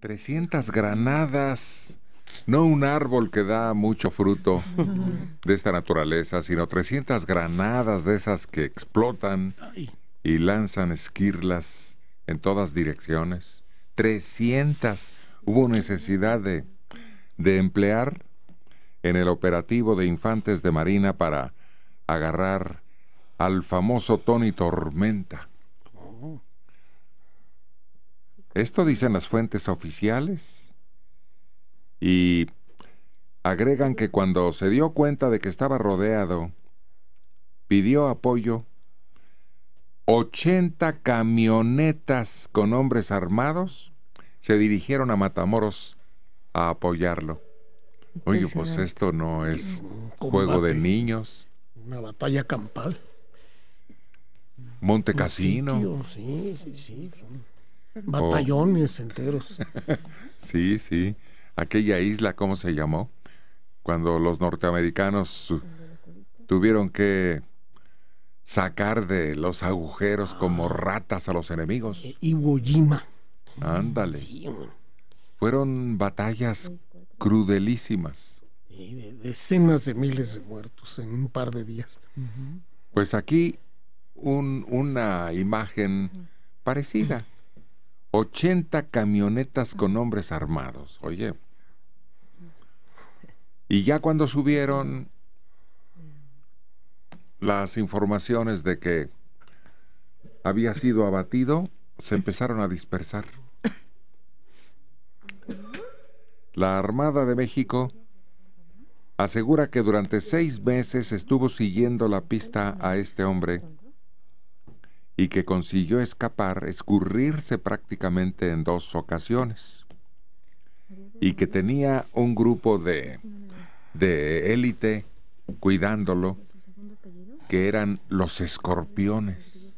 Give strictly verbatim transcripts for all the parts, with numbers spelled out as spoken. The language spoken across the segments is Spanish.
trescientas granadas, no un árbol que da mucho fruto de esta naturaleza, sino trescientas granadas de esas que explotan y lanzan esquirlas en todas direcciones. trescientas. Hubo necesidad de, de emplear en el operativo de infantes de Marina para agarrar al famoso Tony Tormenta. Esto dicen las fuentes oficiales, y agregan que cuando se dio cuenta de que estaba rodeado, pidió apoyo ochenta camionetas con hombres armados, se dirigieron a Matamoros a apoyarlo. Oye, pues esto no es juego de niños. Una batalla campal. Montecasino. Sí, sí, sí. Batallones oh. enteros. Sí, sí. Aquella isla, ¿cómo se llamó? Cuando los norteamericanos tuvieron que sacar de los agujeros ah. como ratas a los enemigos. Eh, Iwo Jima. Ándale. Sí, fueron batallas crudelísimas. Sí, de decenas de miles de muertos en un par de días. Uh-huh. Pues aquí un, una imagen parecida. ochenta camionetas con hombres armados, oye. Y ya cuando subieron las informaciones de que había sido abatido, se empezaron a dispersar. La Armada de México asegura que durante seis meses estuvo siguiendo la pista a este hombre, y que consiguió escapar, escurrirse prácticamente en dos ocasiones, y que tenía un grupo de, de élite cuidándolo, que eran los escorpiones.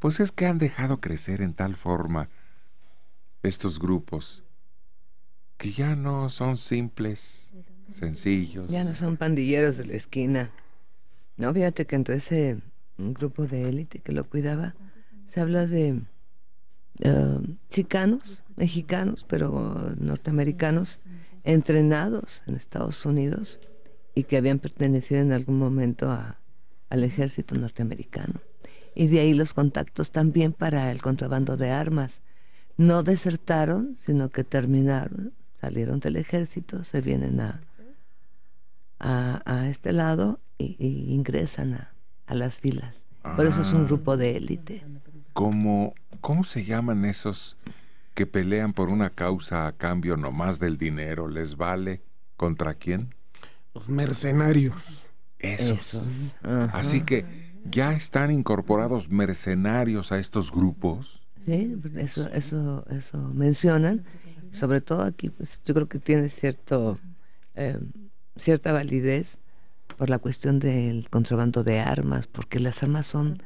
Pues es que han dejado crecer en tal forma estos grupos, que ya no son simples, sencillos. Ya no son pandilleros de la esquina. No, fíjate que entre ese... un grupo de élite que lo cuidaba, se habla de uh, chicanos, mexicanos, pero norteamericanos, entrenados en Estados Unidos y que habían pertenecido en algún momento a, al ejército norteamericano. Y de ahí los contactos también para el contrabando de armas. No desertaron, sino que terminaron, salieron del ejército, se vienen a, a, a este lado y, y ingresan a a las filas. Ah, por eso es un grupo de élite. ¿Cómo, ¿Cómo se llaman esos que pelean por una causa a cambio nomás del dinero? ¿Les vale? ¿Contra quién? Los mercenarios. Esos. Esos. Así que ya están incorporados mercenarios a estos grupos. Sí, eso, eso, eso mencionan. Sobre todo aquí, pues, yo creo que tiene cierto, eh, cierta validez por la cuestión del contrabando de armas, porque las armas son,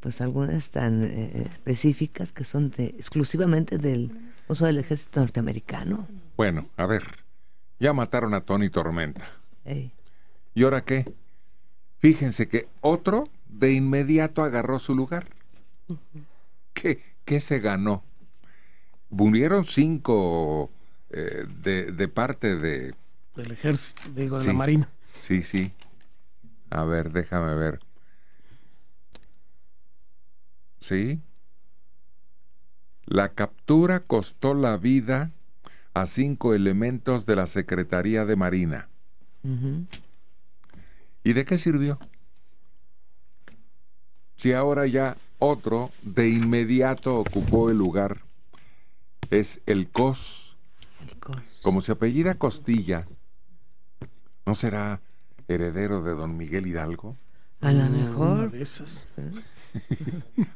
pues algunas tan eh, específicas que son de, exclusivamente del uso del ejército norteamericano. Bueno, a ver, ya mataron a Tony Tormenta. Hey. ¿Y ahora qué? Fíjense que otro de inmediato agarró su lugar. Uh-huh. ¿Qué, qué se ganó? Murieron cinco eh, de, de parte de... del ejército, digo, de sí. la Marina. Sí, sí. A ver, déjame ver. Sí. La captura costó la vida a cinco elementos de la Secretaría de Marina. Uh-huh. ¿Y de qué sirvió? Si ahora ya otro de inmediato ocupó el lugar. Es el C O S. El C O S. Como se apellida Costilla, ¿no será heredero de don Miguel Hidalgo? A lo mejor. Una de esas.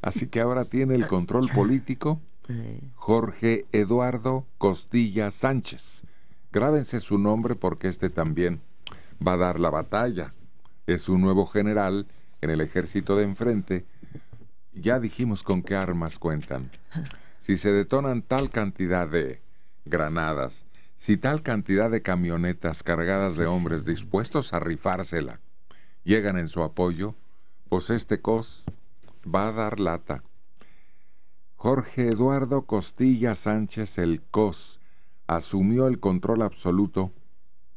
Así que ahora tiene el control político Jorge Eduardo Costilla Sánchez. Grábense su nombre porque este también va a dar la batalla. Es un nuevo general en el ejército de enfrente. Ya dijimos con qué armas cuentan. Si se detonan tal cantidad de granadas, si tal cantidad de camionetas cargadas de hombres dispuestos a rifársela llegan en su apoyo, pues este C O S va a dar lata. Jorge Eduardo Costilla Sánchez, el C O S, asumió el control absoluto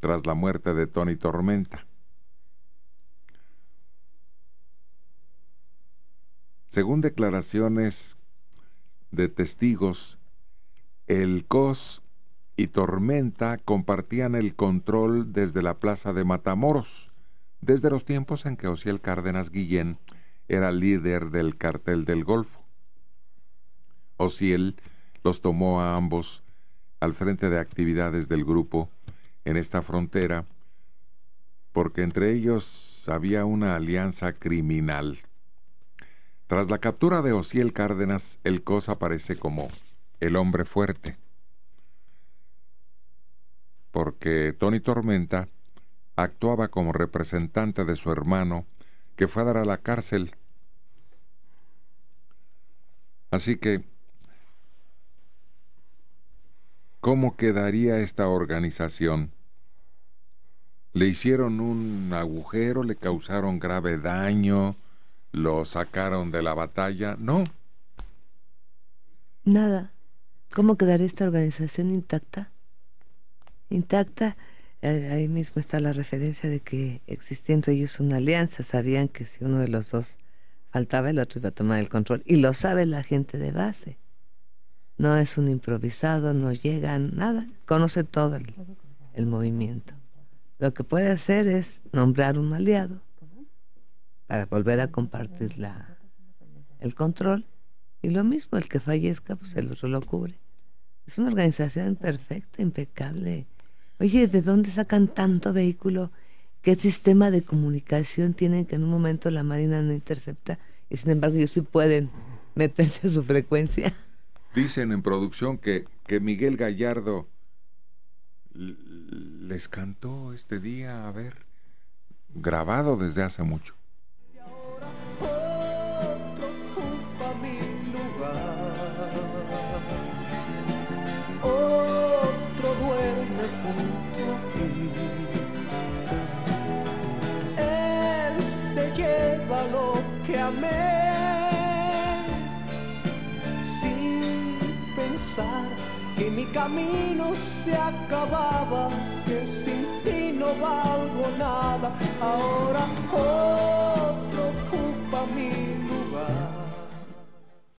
tras la muerte de Tony Tormenta. Según declaraciones de testigos, el C O S y Tormenta compartían el control desde la plaza de Matamoros, desde los tiempos en que Osiel Cárdenas Guillén era líder del Cartel del Golfo. Osiel los tomó a ambos al frente de actividades del grupo en esta frontera, porque entre ellos había una alianza criminal. Tras la captura de Osiel Cárdenas, el C O S aparece como el hombre fuerte, porque Tony Tormenta actuaba como representante de su hermano, que fue a dar a la cárcel. Así que, ¿cómo quedaría esta organización? Le hicieron un agujero, le causaron grave daño, lo sacaron de la batalla. No. Nada. ¿Cómo quedaría esta organización intacta? Intacta. Ahí mismo está la referencia de que existía entre ellos una alianza. Sabían que si uno de los dos faltaba, el otro iba a tomar el control. Y lo sabe la gente de base. No es un improvisado, no llegan, nada. Conoce todo el, el movimiento. Lo que puede hacer es nombrar un aliado para volver a compartir la, el control. Y lo mismo, el que fallezca, pues el otro lo cubre. Es una organización perfecta, impecable. Oye, ¿de dónde sacan tanto vehículo? ¿Qué sistema de comunicación tienen que en un momento la Marina no intercepta? Y sin embargo ellos sí pueden meterse a su frecuencia. Dicen en producción que, que Miguel Gallardo les cantó este día, a ver, grabado desde hace mucho. Y ahora otro ocupa mi lugar, otro duerme junto a ti. Él se lleva lo que amé. Que mi camino se acababa, que sin ti no valgo nada. Ahora otro ocupa mi lugar.